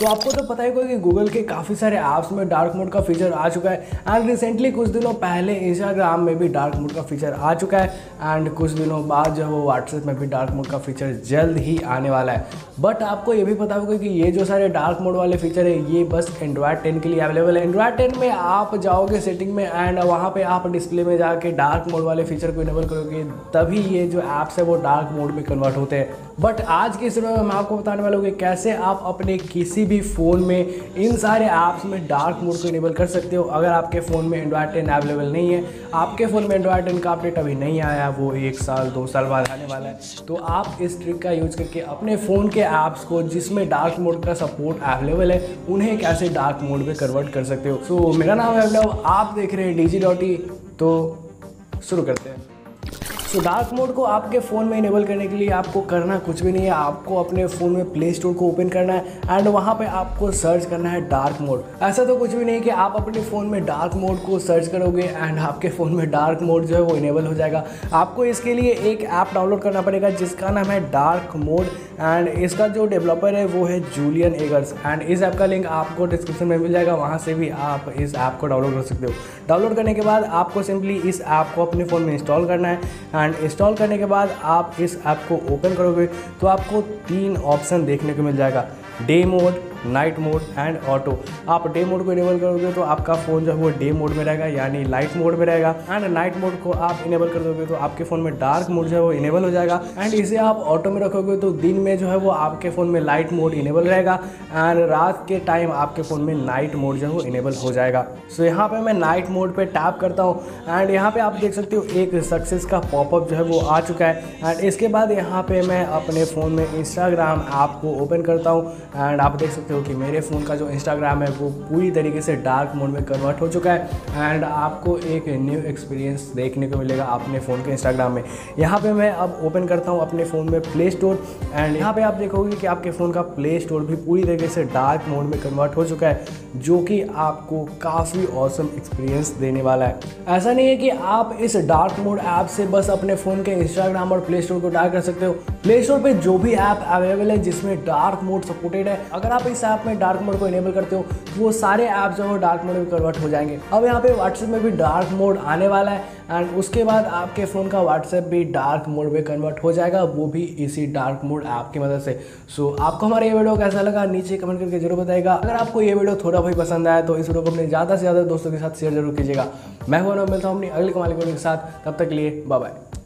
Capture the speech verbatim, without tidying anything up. तो आपको तो पता ही होगा कि गूगल के काफ़ी सारे ऐप्स में डार्क मोड का फीचर आ चुका है। एंड रिसेंटली कुछ दिनों पहले इंस्टाग्राम में भी डार्क मोड का फीचर आ चुका है एंड कुछ दिनों बाद जो वो व्हाट्सएप में भी डार्क मोड का फीचर जल्द ही आने वाला है। बट आपको ये भी पता होगा कि ये जो सारे डार्क मोड वाले फीचर है ये बस एंड्रॉयड टेन के लिए अवेलेबल है। एंड्रॉयड टेन में आप जाओगे सेटिंग में एंड वहाँ पर आप डिस्प्ले में जाके डार्क मोड वाले फीचर को इनेबल करोगे, तभी ये जो ऐप्स है वो डार्क मोड में कन्वर्ट होते हैं। बट आज के इस वीडियो में मैं आपको बताने वाला हूँ कि कैसे आप अपने किसी भी फ़ोन में इन सारे ऐप्स में डार्क मोड को इनेबल कर सकते हो। अगर आपके फ़ोन में एंड्रॉयड टेन अवेलेबल नहीं है, आपके फ़ोन में एंड्रॉयड टेन का अपडेट अभी नहीं आया, वो एक साल दो साल बाद आने वाला है, तो आप इस ट्रिक का यूज़ करके अपने फ़ोन के ऐप्स को जिसमें डार्क मोड का सपोर्ट अवेलेबल है उन्हें कैसे डार्क मोड में कन्वर्ट कर सकते हो। तो मेरा नाम है अभिनव, आप देख रहे हैं डीजी डॉटी, तो शुरू करते हैं। तो डार्क मोड को आपके फ़ोन में इनेबल करने के लिए आपको करना कुछ भी नहीं है, आपको अपने फ़ोन में प्ले स्टोर को ओपन करना है एंड वहाँ पे आपको सर्च करना है डार्क मोड। ऐसा तो कुछ भी नहीं कि आप अपने फ़ोन में डार्क मोड को सर्च करोगे एंड आपके फ़ोन में डार्क मोड जो है वो इनेबल हो जाएगा। आपको इसके लिए एक ऐप डाउनलोड करना पड़ेगा जिसका नाम है डार्क मोड एंड इसका जो डेवलपर है वो है जूलियन एगर्स एंड इस ऐप का लिंक आपको डिस्क्रिप्शन में मिल जाएगा, वहाँ से भी आप इस ऐप को डाउनलोड कर सकते हो। डाउनलोड करने के बाद आपको सिंपली इस ऐप को अपने फ़ोन में इंस्टॉल करना है एंड इंस्टॉल करने के बाद आप इस ऐप को ओपन करोगे तो आपको तीन ऑप्शन देखने को मिल जाएगा, day mode, night mode and auto. आप डे मोड को इनेबल करोगे तो आपका फ़ोन जो है वो डे मोड में रहेगा यानी लाइट मोड में रहेगा एंड नाइट मोड को आप इनेबल कर दोगे तो आपके फ़ोन में डार्क मोड जो है वो इनेबल हो जाएगा एंड इसे आप ऑटो में रखोगे तो दिन में जो है वो आपके फ़ोन में लाइट मोड इनेबल रहेगा एंड रात के टाइम आपके फ़ोन में नाइट मोड जो है वो इनेबल हो जाएगा। सो यहाँ पर मैं नाइट मोड पर टैप करता हूँ एंड यहाँ पर आप देख सकते हो एक सक्सेस का पॉपअप जो है वो आ चुका है एंड इसके बाद यहाँ पर मैं अपने फ़ोन में इंस्टाग्राम ऐप को ओपन करता हूँ एंड आप देख सकते हो कि मेरे फ़ोन का जो इंस्टाग्राम है वो पूरी तरीके से डार्क मोड में कन्वर्ट हो चुका है एंड आपको एक न्यू एक्सपीरियंस देखने को मिलेगा अपने फ़ोन के इंस्टाग्राम में। यहाँ पे मैं अब ओपन करता हूँ अपने फ़ोन में प्ले स्टोर एंड यहाँ पे आप देखोगे कि आपके फ़ोन का प्ले स्टोर भी पूरी तरीके से डार्क मोड में कन्वर्ट हो चुका है जो कि आपको काफ़ी ऑसम एक्सपीरियंस देने वाला है। ऐसा नहीं है कि आप इस डार्क मोड ऐप से बस अपने फ़ोन के इंस्टाग्राम और प्ले स्टोर को डार्क कर सकते हो। प्ले स्टोर पर जो भी ऐप अवेलेबल है जिसमें डार्क मोड सपोर्टेड है, अगर आप इस ऐप में डार्क मोड को इनेबल करते हो तो वो सारे ऐप जो है वो डार्क मोड में कन्वर्ट हो जाएंगे। अब यहाँ पे व्हाट्सएप में भी डार्क मोड आने वाला है एंड उसके बाद आपके फ़ोन का व्हाट्सएप भी डार्क मोड में कन्वर्ट हो जाएगा, वो भी इसी डार्क मोड ऐप की मदद से। सो so, आपको हमारा ये वीडियो कैसा लगा नीचे कमेंट करके जरूर बताएगा। अगर आपको ये वीडियो थोड़ा बहुत पसंद आया तो इस वीडियो को अपने ज़्यादा से ज़्यादा दोस्तों के साथ शेयर जरूर कीजिएगा। मैं वो मिलता हूँ अपनी अगले कमाल के वीडियो के साथ, तब तक के लिए बाय बाय।